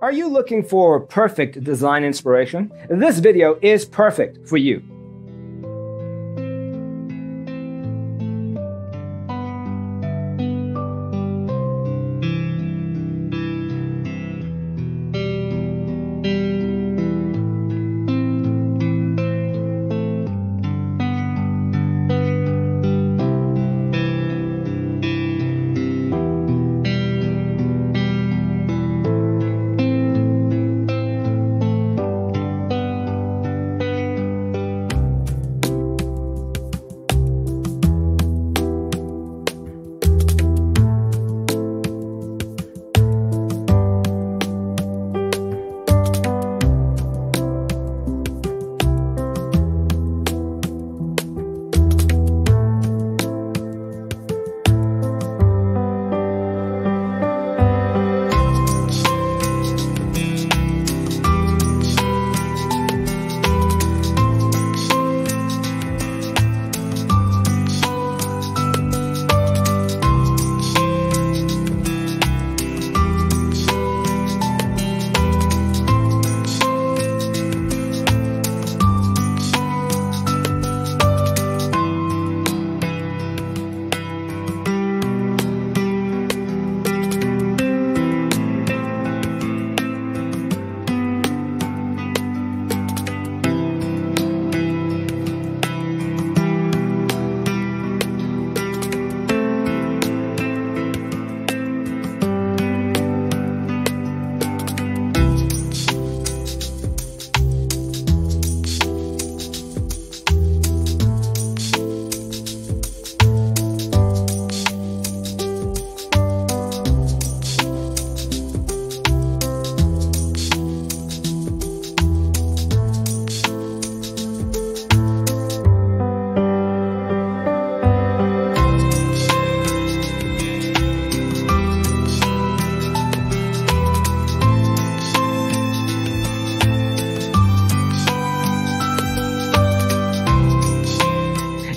Are you looking for perfect design inspiration? This video is perfect for you.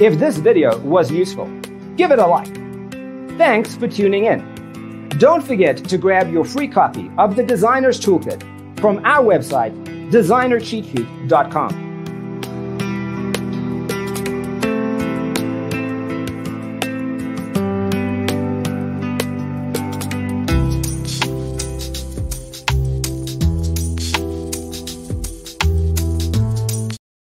If this video was useful, give it a like. Thanks for tuning in. Don't forget to grab your free copy of the Designer's Toolkit from our website, designercheatsheet.com.